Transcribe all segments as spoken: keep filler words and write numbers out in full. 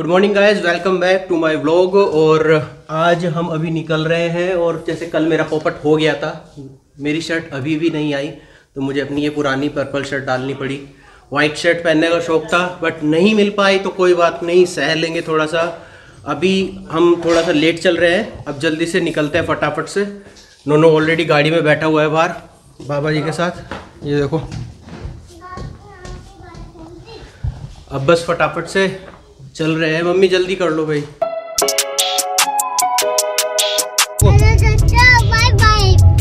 Good morning guys, welcome back to my vlog. और आज हम अभी निकल रहे हैं। और जैसे कल मेरा पॉपट हो गया था, मेरी शर्ट अभी भी नहीं आई तो मुझे अपनी ये पुरानी पर्पल शर्ट डालनी पड़ी। वाइट शर्ट पहनने का शौक़ था बट नहीं मिल पाई तो कोई बात नहीं, सह लेंगे थोड़ा सा। अभी हम थोड़ा सा लेट चल रहे हैं, अब जल्दी से निकलते हैं फटाफट से। नोनो ऑलरेडी गाड़ी में बैठा हुआ है बाहर बाबा जी के साथ, ये देखो। अब बस फटाफट से चल रहे हैं। मम्मी जल्दी कर लो भाई।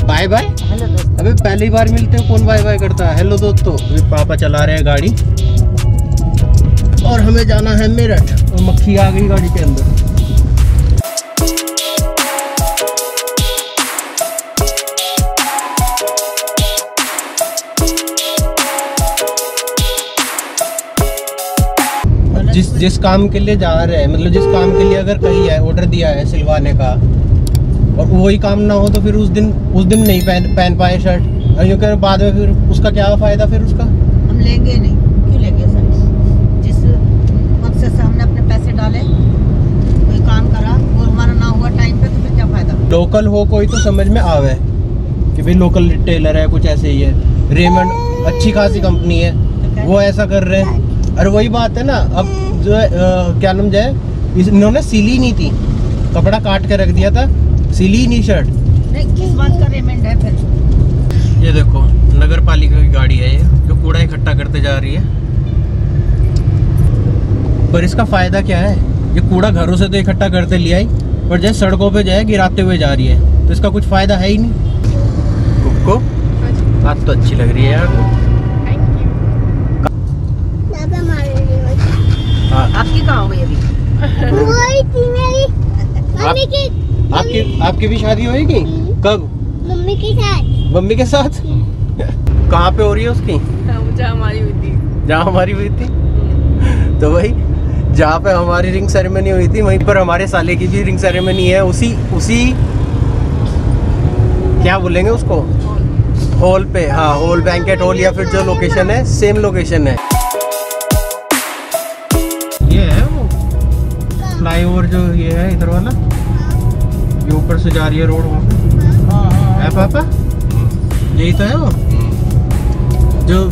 Bye bye. अबे पहली बार मिलते हो, कौन बाय बाय करता है। हेलो दोस्तों, अभी पापा चला रहे हैं गाड़ी और हमें जाना है मेरठ। और मक्खी आ गई गाड़ी के अंदर। जिस जिस काम के लिए जा रहे हैं, मतलब जिस काम के लिए अगर कहीं है ऑर्डर दिया है सिलवाने का और वही काम ना हो तो फिर उस दिन उस दिन नहीं पहन पहन पाए शर्ट। और यूँ कह बाद में फिर उसका क्या फ़ायदा, फिर उसका हम लेंगे नहीं। क्यों लेंगे सर, जिस मकसद से हमने अपने पैसे डाले, कोई काम करा और हमारा ना हुआ टाइम पे तो फिर क्या फ़ायदा। लोकल हो कोई तो समझ में आवे कि भाई लोकल टेलर है, कुछ ऐसे ही है। रेमंड अच्छी खासी कंपनी है, वो ऐसा कर रहे हैं। और वही बात है ना, अब जो है आ, क्या नाम जाए, इन्होंने सिली नहीं थी, कपड़ा काट के रख दिया था, सिली नहीं शर्ट। नहीं, किस बात का रेमेंड है फिर। ये देखो नगर पालिका की गाड़ी है ये, जो कूड़ा इकट्ठा करते जा रही है। पर इसका फायदा क्या है, ये कूड़ा घरों से तो इकट्ठा करते ले आई पर जो सड़कों पे जो है गिराते हुए जा रही है, तो इसका कुछ फायदा है ही नहीं। तुमको बात तो अच्छी लग रही है यार। आपकी कहाँ हो गई अभी? मेरी की आपकी आपकी भी शादी होगी कब? मम्मी के साथ। मम्मी के साथ कहाँ पे हो रही है उसकी? जहाँ हमारी हुई थी। जहाँ हमारी हुई थी तो वही जहाँ पे हमारी रिंग सेरेमनी हुई थी वहीं पर हमारे साले की भी रिंग सेरेमनी है। उसी उसी क्या बोलेंगे उसको, हॉल पे। हाँ, हॉल, बैंकेट हॉल या फिर जो लोकेशन है सेम लोकेशन है। फ्लाईओवर जो ये है इधर वाला, ये ऊपर से जा रही है रोड वहाँ पे है पापा, यही तो है वो जो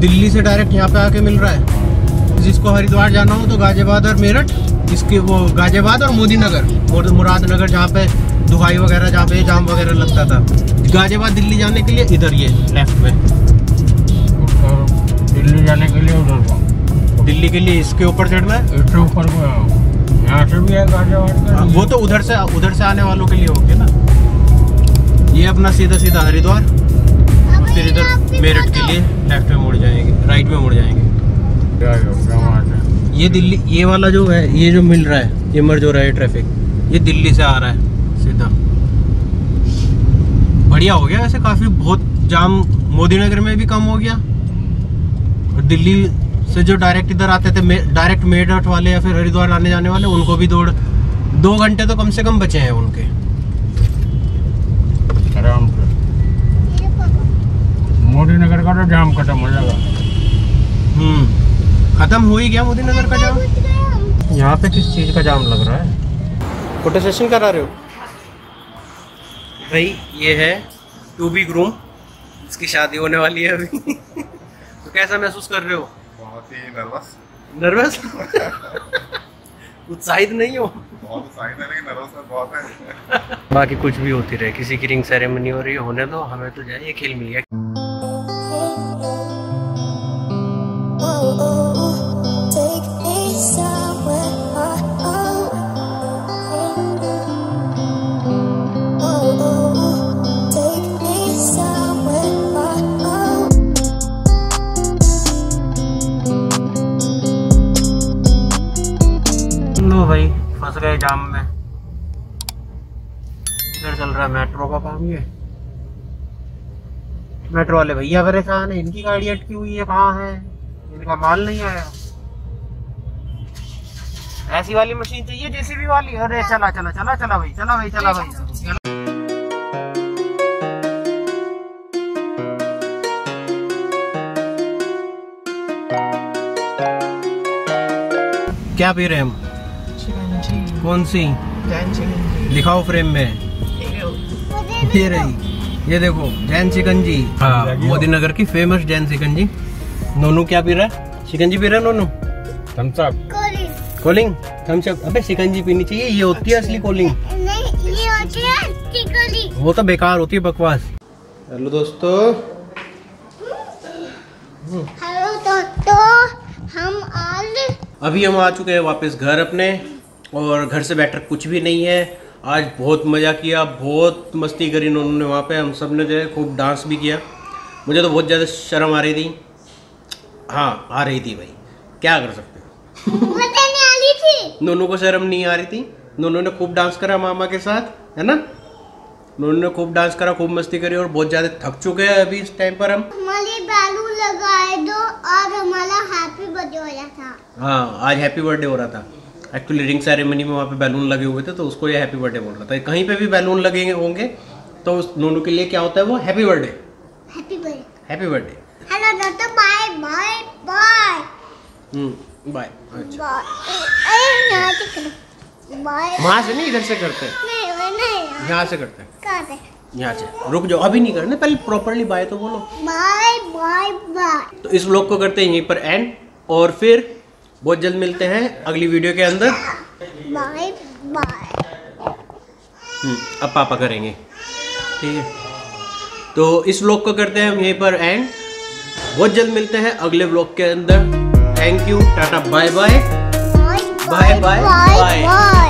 दिल्ली से डायरेक्ट यहाँ पे आके मिल रहा है। जिसको हरिद्वार जाना हो तो गाजियाबाद और मेरठ, जिसके वो गाजियाबाद और मोदीनगर, मुरादनगर, जहाँ पे दुहाई वगैरह, जहाँ पे जाम वगैरह लगता था। गाजियाबाद दिल्ली जाने के लिए इधर ये लेफ्ट में, दिल्ली जाने के लिए उधर, दिल्ली के लिए इसके ऊपर चढ़ना है। इसके ऊपर भी है गाजियाबाद, वो तो उधर से उधर से आने वालों के लिए हो गया ना। ये अपना सीधा सीधा हरिद्वार, फिर इधर मेरठ के लिए लेफ्ट में मुड़ जाएंगे, राइट में मुड़ जाएंगे। ये दिल्ली, ये वाला जो है, ये जो मिल रहा है, ये मर्ज हो रहा है ट्रैफिक, ये दिल्ली से आ रहा है सीधा। बढ़िया हो गया वैसे, काफ़ी बहुत जाम मोदीनगर में भी कम हो गया। और दिल्ली से जो डायरेक्ट इधर आते थे मे, डायरेक्ट मेरठ वाले या फिर हरिद्वार आने जाने वाले, उनको भी दौड़ दो घंटे तो कम से कम बचे हैं उनके आराम से। मोदीनगर का तो जाम खत्म हो जाएगा। हम्म, खत्म हो ही गया मोदीनगर का जाम। यहाँ पे किस चीज़ का जाम लग रहा है? फोटो सेशन करा रहे हो भाई। ये है टू बी ग्रूम, इसकी शादी होने वाली है अभी तो कैसा महसूस कर रहे हो? बहुत ही नर्वस। नर्वस उत्साहित नहीं हो? बहुत उत्साहित है लेकिन नर्वस बहुत है। बाकी कुछ भी होती रहे, किसी की रिंग सेरेमनी हो रही है, होने दो, हमें तो जाए ये खेल मिल गया। भाई फंस गए जाम में। इधर चल रहा है मेट्रो का काम, ये मेट्रो वाले भैया परेशान है, इनकी गाड़ी अटकी हुई है, कहाँ है इनका माल नहीं आया। ऐसी वाली मशीन चाहिए, जेसीबी वाली। अरे चला चला चला चला भाई, चला भाई, चला भाई, चला, चला, चला। क्या पी रहे हम? कौन सी? जैन शिकंजी। दिखाओ फ्रेम में, ये रही, ये देखो जैन शिकंजी। हाँ, मोदीनगर की फेमस जैन शिकंजी। नोनू क्या पी रहा है? शिकंजी पी रहा है नोनू? थम्स अप, कोलिंग, थम्स अप। अबे शिकंजी पीनी चाहिए, ये होती है असली कोलिंग। नहीं, ये होती है असली कोलिंग, वो तो बेकार होती है, बकवास। हेलो दोस्तों, हेलो दोस्तों, हम आज अभी हम आ चुके हैं वापस घर अपने, और घर से बेटर कुछ भी नहीं है। आज बहुत मज़ा किया, बहुत मस्ती करी उन्होंने वहाँ पे, हम सब ने जो है खूब डांस भी किया। मुझे तो बहुत ज़्यादा शर्म आ रही थी, हाँ आ रही थी भाई, क्या कर सकते हो। मुझे नहीं आ रही थी, नोनू को शर्म नहीं आ रही थी। नोनू ने खूब डांस करा मामा के साथ, है ना? नोनू ने खूब डांस करा, खूब मस्ती करी, और बहुत ज़्यादा थक चुके हैं अभी इस टाइम पर हम। हमारे बालू लगाए दो, और हमारा हैप्पी बर्थडे हो रहा था। हाँ, आज हैप्पी बर्थडे हो रहा था। एक्चुअली रिंग सेरेमनी में वहाँ पे बैलून लगे हुए थे, तो उसको ये हैप्पी बर्थडे बोल रहा था। कहीं पे भी बैलून लगे होंगे तो उस नोनू के लिए क्या होता है वो, happy birthday, happy birthday, happy birthday. Hello दोस्तों, bye bye bye. Hmm, bye. अच्छा, अरे यहाँ से करो, बाय। वहाँ से नहीं, इधर से करते हैं। नहीं नहीं, यहाँ से करते हैं, करते हैं यहाँ से। रुक जाओ, अभी नहीं करना, पहले प्रॉपर्ली बाय तो बोलो, बाय बाय बाय। तो इस व्लॉग को करते हैं यहीं पर एंड, और फिर बहुत जल्द मिलते हैं अगली वीडियो के अंदर। Bye bye. हम्म, अब पापा करेंगे, ठीक है? तो इस व्लॉग को करते हैं हम यहीं पर एंड, बहुत जल्द मिलते हैं अगले व्लॉग के अंदर। Thank you, tata, bye bye bye bye bye.